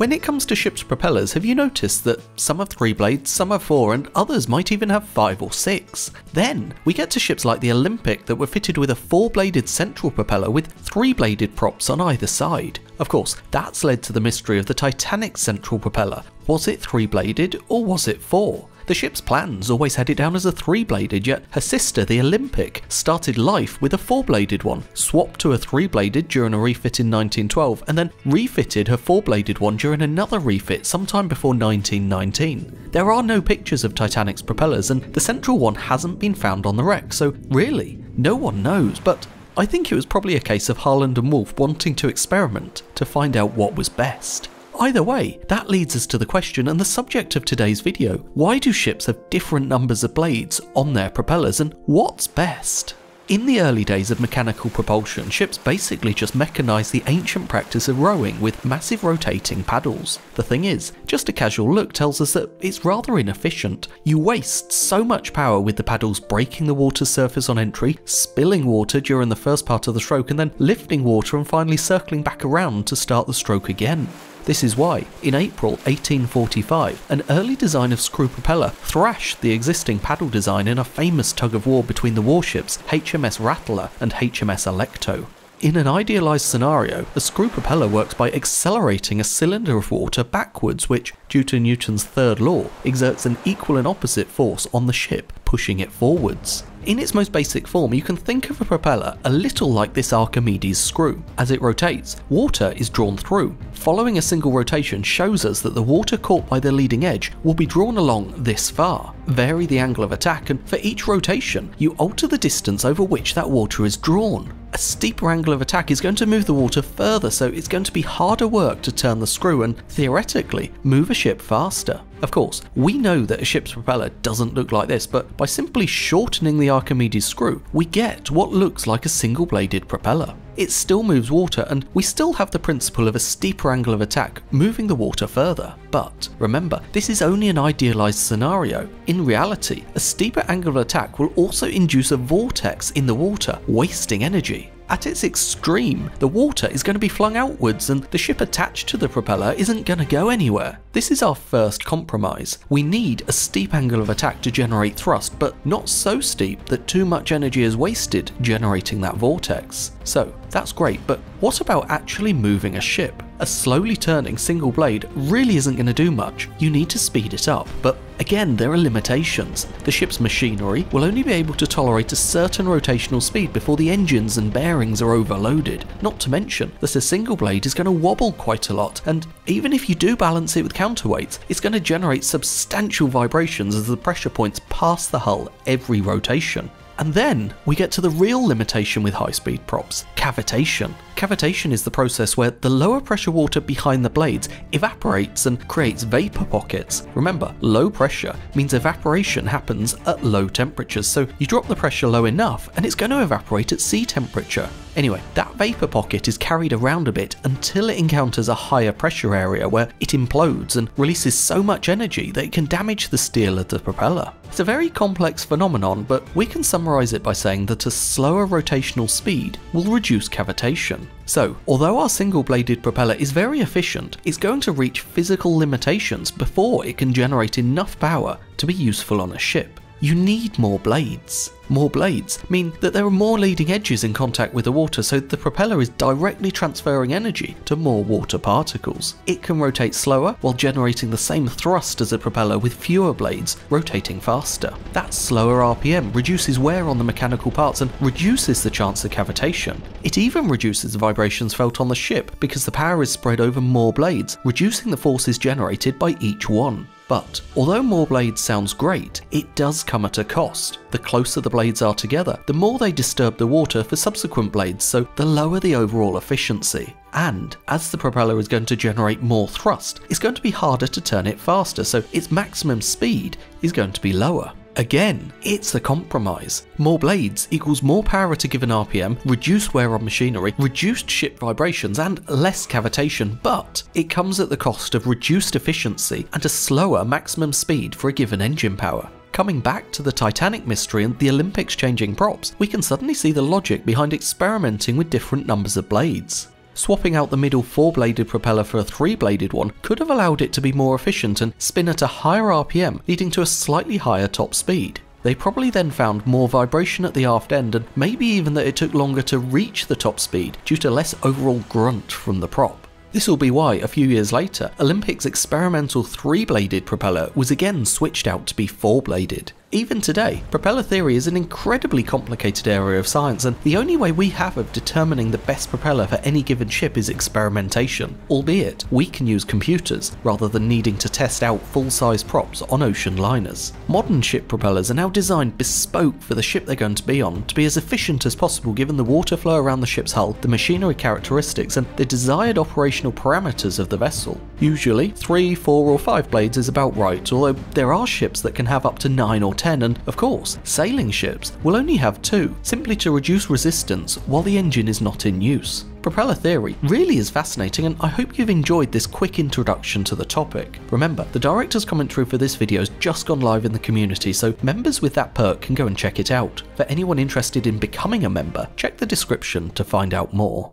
When it comes to ships' propellers, have you noticed that some have 3 blades, some have 4, and others might even have 5 or 6? Then we get to ships like the Olympic that were fitted with a 4-bladed central propeller with 3-bladed props on either side. Of course, that's led to the mystery of the Titanic's central propeller. Was it 3-bladed or was it 4? The ship's plans always had it down as a 3-bladed, yet her sister, the Olympic, started life with a 4-bladed one, swapped to a 3-bladed during a refit in 1912, and then refitted her 4-bladed one during another refit sometime before 1919. There are no pictures of Titanic's propellers, and the central one hasn't been found on the wreck, so really, no one knows, but I think it was probably a case of Harland and Wolff wanting to experiment to find out what was best. Either way, that leads us to the question and the subject of today's video. Why do ships have different numbers of blades on their propellers, and what's best? In the early days of mechanical propulsion, ships basically just mechanised the ancient practice of rowing with massive rotating paddles. The thing is, just a casual look tells us that it's rather inefficient. You waste so much power with the paddles breaking the water's surface on entry, spilling water during the first part of the stroke, and then lifting water and finally circling back around to start the stroke again. This is why, in April 1845, an early design of screw propeller thrashed the existing paddle design in a famous tug-of-war between the warships HMS Rattler and HMS Electo. In an idealised scenario, a screw propeller works by accelerating a cylinder of water backwards which, due to Newton's third law, exerts an equal and opposite force on the ship, pushing it forwards. In its most basic form, you can think of a propeller a little like this Archimedes screw. As it rotates, water is drawn through. Following a single rotation shows us that the water caught by the leading edge will be drawn along this far. Vary the angle of attack, and for each rotation, you alter the distance over which that water is drawn. A steeper angle of attack is going to move the water further, so it's going to be harder work to turn the screw and, theoretically, move a ship faster. Of course, we know that a ship's propeller doesn't look like this, but by simply shortening the Archimedes screw, we get what looks like a single-bladed propeller. It still moves water, and we still have the principle of a steeper angle of attack moving the water further. But remember, this is only an idealised scenario. In reality, a steeper angle of attack will also induce a vortex in the water, wasting energy. At its extreme, the water is going to be flung outwards and the ship attached to the propeller isn't going to go anywhere. This is our first compromise. We need a steep angle of attack to generate thrust, but not so steep that too much energy is wasted generating that vortex. So that's great, but what about actually moving a ship? A slowly turning single blade really isn't going to do much. You need to speed it up, but again, there are limitations. The ship's machinery will only be able to tolerate a certain rotational speed before the engines and bearings are overloaded, not to mention that a single blade is going to wobble quite a lot, and even if you do balance it with counterweights, it's going to generate substantial vibrations as the pressure points pass the hull every rotation. And then we get to the real limitation with high-speed props, cavitation. Cavitation is the process where the lower pressure water behind the blades evaporates and creates vapor pockets. Remember, low pressure means evaporation happens at low temperatures, so you drop the pressure low enough and it's going to evaporate at sea temperature. Anyway, that vapor pocket is carried around a bit until it encounters a higher pressure area where it implodes and releases so much energy that it can damage the steel of the propeller. It's a very complex phenomenon, but we can summarize it by saying that a slower rotational speed will reduce cavitation. So, although our single-bladed propeller is very efficient, it's going to reach physical limitations before it can generate enough power to be useful on a ship. You need more blades. More blades mean that there are more leading edges in contact with the water, so the propeller is directly transferring energy to more water particles. It can rotate slower while generating the same thrust as a propeller with fewer blades rotating faster. That slower RPM reduces wear on the mechanical parts and reduces the chance of cavitation. It even reduces the vibrations felt on the ship because the power is spread over more blades, reducing the forces generated by each one. But although more blades sounds great, it does come at a cost. The closer the blades are together, the more they disturb the water for subsequent blades, so the lower the overall efficiency. And as the propeller is going to generate more thrust, it's going to be harder to turn it faster, so its maximum speed is going to be lower. Again, it's a compromise. More blades equals more power at a given RPM, reduced wear on machinery, reduced ship vibrations, and less cavitation, but it comes at the cost of reduced efficiency and a slower maximum speed for a given engine power. Coming back to the Titanic mystery and the Olympics changing props, we can suddenly see the logic behind experimenting with different numbers of blades. swapping out the middle four-bladed propeller for a three-bladed one could have allowed it to be more efficient and spin at a higher RPM, leading to a slightly higher top speed. They probably then found more vibration at the aft end and maybe even that it took longer to reach the top speed due to less overall grunt from the prop. This will be why, a few years later, Olympic's experimental three-bladed propeller was again switched out to be four-bladed. Even today, propeller theory is an incredibly complicated area of science, and the only way we have of determining the best propeller for any given ship is experimentation, albeit we can use computers rather than needing to test out full-size props on ocean liners. Modern ship propellers are now designed bespoke for the ship they're going to be on to be as efficient as possible given the water flow around the ship's hull, the machinery characteristics, and the desired operational parameters of the vessel. Usually, 3, 4, or 5 blades is about right, although there are ships that can have up to 9 or 10, and of course, sailing ships will only have 2, simply to reduce resistance while the engine is not in use. Propeller theory really is fascinating, and I hope you've enjoyed this quick introduction to the topic. Remember, the director's commentary for this video has just gone live in the community, so members with that perk can go and check it out. For anyone interested in becoming a member, check the description to find out more.